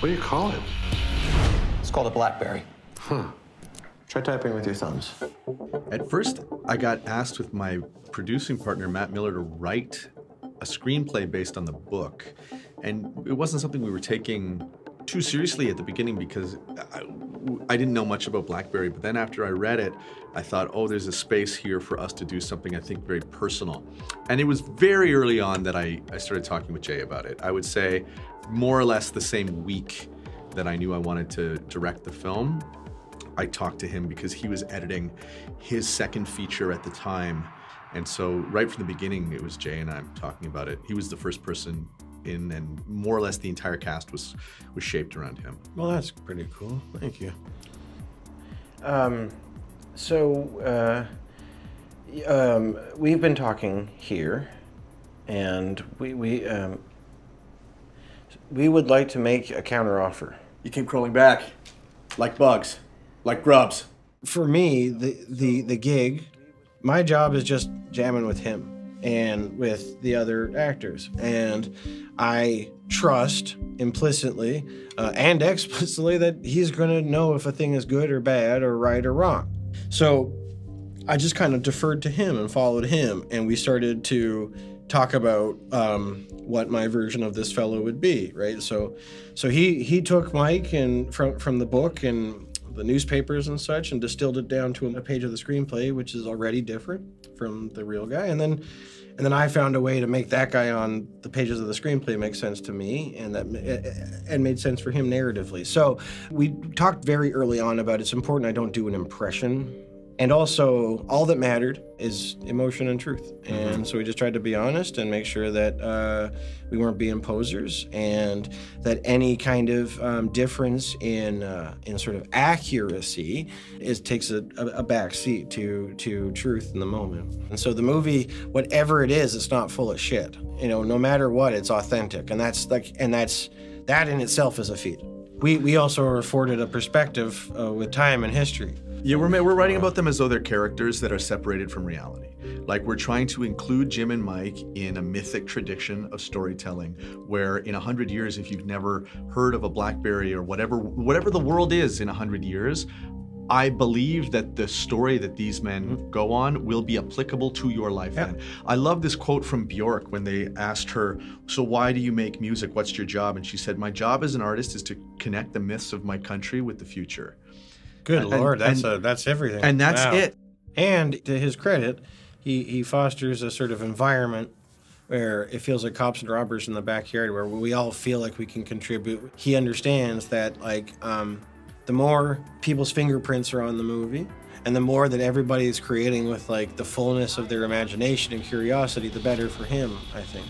What do you call it? It's called a Blackberry. Huh. Try typing with your thumbs. At first, I got asked with my producing partner, Matt Miller, to write a screenplay based on the book. And it wasn't something we were taking too seriously at the beginning because I didn't know much about Blackberry, but then after I read it, I thought, oh, there's a space here for us to do something, I think, very personal. And it was very early on that I started talking with Jay about it. I would say more or less the same week that I knew I wanted to direct the film, I talked to him because he was editing his second feature at the time. And so right from the beginning, it was Jay and I talking about it. He was the first person in, and more or less the entire cast was shaped around him. Well, that's pretty cool. Thank you. We've been talking here, and we would like to make a counteroffer. You came crawling back, like bugs, like grubs. For me, the gig, my job is just jamming with him and with the other actors. And I trust implicitly and explicitly that he's gonna know if a thing is good or bad or right or wrong. So I just kind of deferred to him and followed him, and we started to talk about what my version of this fellow would be, right? So he took Mike and from the book and the newspapers and such and distilled it down to a page of the screenplay, which is already different from the real guy. And then I found a way to make that guy on the pages of the screenplay make sense to me and made sense for him narratively. So we talked very early on about it's important I don't do an impression. And also all that mattered is emotion and truth. And so we just tried to be honest and make sure that we weren't being posers, and that any kind of difference in sort of accuracy takes a back seat to truth in the moment. And so the movie, whatever it is, it's not full of shit. You know, no matter what, it's authentic. And that's like, and that's, that in itself is a feat. We also are afforded a perspective with time and history. Yeah, we're writing about them as though they're characters that are separated from reality. Like, we're trying to include Jim and Mike in a mythic tradition of storytelling, where in 100 years, if you've never heard of a Blackberry or whatever the world is in 100 years, I believe that the story that these men go on will be applicable to your life then. I love this quote from Bjork when they asked her, so why do you make music? What's your job? And she said, my job as an artist is to connect the myths of my country with the future. Good Lord, that's everything. And that's it. And to his credit, he fosters a sort of environment where it feels like cops and robbers in the backyard, where we all feel like we can contribute. He understands that, like, the more people's fingerprints are on the movie, and the more that everybody is creating with, like, the fullness of their imagination and curiosity, the better for him, I think.